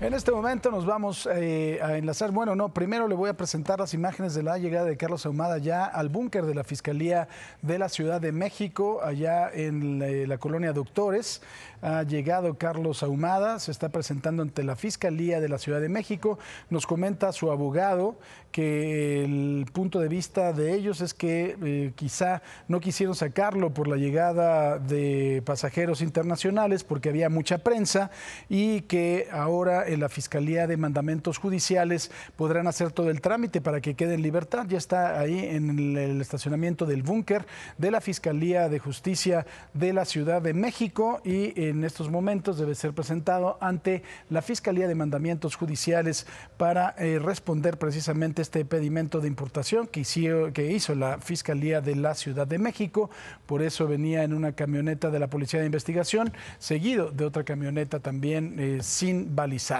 En este momento nos vamos a enlazar. Bueno, no, primero le voy a presentar las imágenes de la llegada de Carlos Ahumada ya al búnker de la Fiscalía de la Ciudad de México, allá en la colonia Doctores. Ha llegado Carlos Ahumada, se está presentando ante la Fiscalía de la Ciudad de México. Nos comenta su abogado que el punto de vista de ellos es que quizá no quisieron sacarlo por la llegada de pasajeros internacionales porque había mucha prensa, y que ahora en la Fiscalía de Mandamientos Judiciales podrán hacer todo el trámite para que quede en libertad. Ya está ahí en el estacionamiento del búnker de la Fiscalía de Justicia de la Ciudad de México, y en estos momentos debe ser presentado ante la Fiscalía de Mandamientos Judiciales para responder precisamente este pedimento de importación que hizo la Fiscalía de la Ciudad de México. Por eso venía en una camioneta de la Policía de Investigación, seguido de otra camioneta también sin balizar.